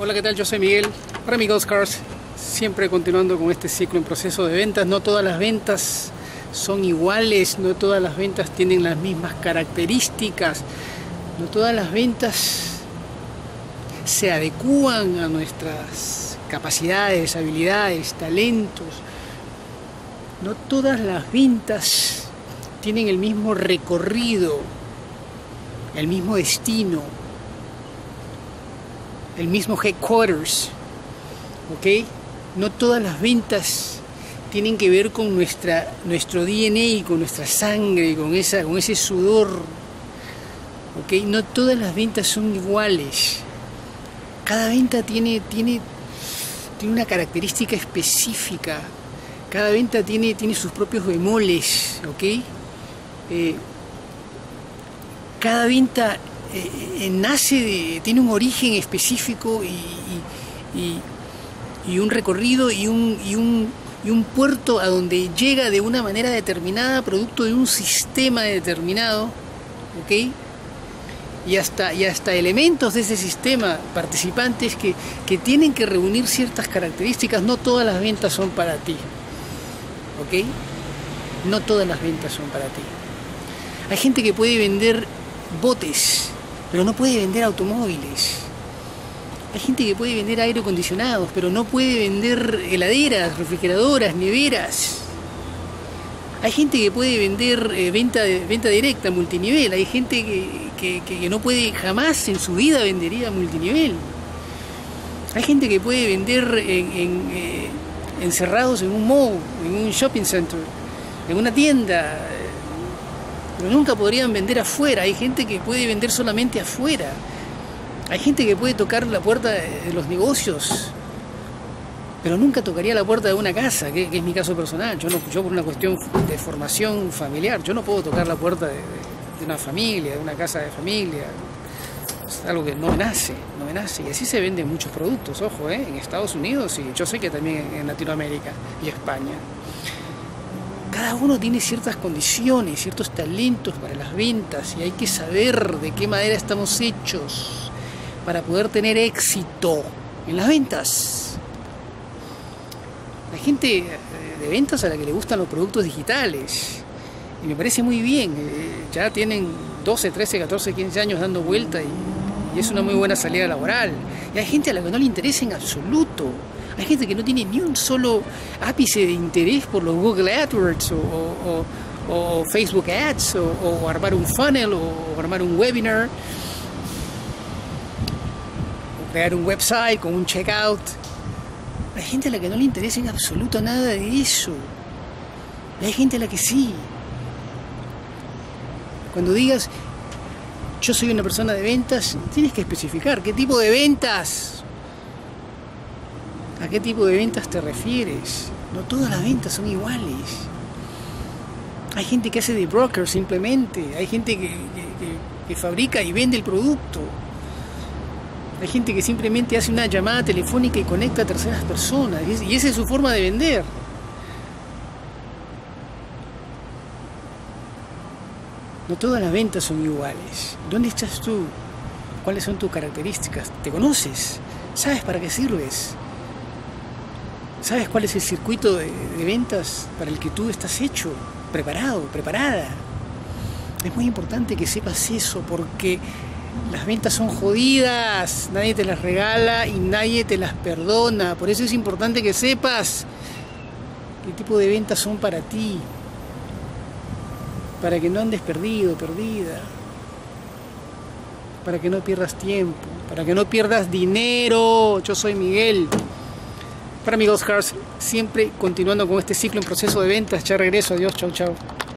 Hola, ¿qué tal? Yo soy Miguel, Remigos Cars, siempre continuando con este ciclo en proceso de ventas. No todas las ventas son iguales, no todas las ventas tienen las mismas características, no todas las ventas se adecúan a nuestras capacidades, habilidades, talentos. No todas las ventas tienen el mismo recorrido, el mismo destino, el mismo headquarters, ¿ok? No todas las ventas tienen que ver con nuestro DNA, con nuestra sangre, con ese sudor, ¿ok? No todas las ventas son iguales. Cada venta tiene una característica específica. Cada venta tiene sus propios bemoles, ¿ok? Cada venta tiene un origen específico y un recorrido y un puerto a donde llega de una manera determinada, producto de un sistema determinado, ¿ok? Y hasta elementos de ese sistema, participantes que tienen que reunir ciertas características. No todas las ventas son para ti, ¿ok? No todas las ventas son para ti. Hay gente que puede vender botes, pero no puede vender automóviles. Hay gente que puede vender aire acondicionados, pero no puede vender heladeras, refrigeradoras, neveras. Hay gente que puede vender venta directa, multinivel. Hay gente que no puede, jamás en su vida vendería multinivel. Hay gente que puede vender encerrados en un mall, en un shopping center, en una tienda, pero nunca podrían vender afuera. Hay gente que puede vender solamente afuera. Hay gente que puede tocar la puerta de los negocios, pero nunca tocaría la puerta de una casa, que es mi caso personal. Yo por una cuestión de formación familiar, yo no puedo tocar la puerta de una familia, de una casa de familia. Es algo que no me nace. Y así se venden muchos productos, ojo, en Estados Unidos, y yo sé que también en Latinoamérica y España. Cada uno tiene ciertas condiciones, ciertos talentos para las ventas, y hay que saber de qué manera estamos hechos para poder tener éxito en las ventas. Hay gente de ventas a la que le gustan los productos digitales, y me parece muy bien. Ya tienen 12, 13, 14, 15 años dando vuelta y es una muy buena salida laboral. Y hay gente a la que no le interesa en absoluto. Hay gente que no tiene ni un solo ápice de interés por los Google AdWords o Facebook Ads o armar un funnel o armar un webinar o crear un website con un checkout. Hay gente a la que no le interesa en absoluto nada de eso. Y hay gente a la que sí. Cuando digas yo soy una persona de ventas, tienes que especificar qué tipo de ventas. ¿A qué tipo de ventas te refieres? No todas las ventas son iguales. Hay gente que hace de broker simplemente. Hay gente que fabrica y vende el producto. Hay gente que simplemente hace una llamada telefónica y conecta a terceras personas. Y esa es su forma de vender. No todas las ventas son iguales. ¿Dónde estás tú? ¿Cuáles son tus características? ¿Te conoces? ¿Sabes para qué sirves? ¿Sabes cuál es el circuito de ventas para el que tú estás hecho, preparado, preparada? Es muy importante que sepas eso, porque las ventas son jodidas, nadie te las regala y nadie te las perdona. Por eso es importante que sepas qué tipo de ventas son para ti, para que no andes perdido, perdida, para que no pierdas tiempo, para que no pierdas dinero. Yo soy Miguel. Para Remigos Cars, siempre continuando con este ciclo en proceso de ventas. Ya regreso, adiós, chau, chau.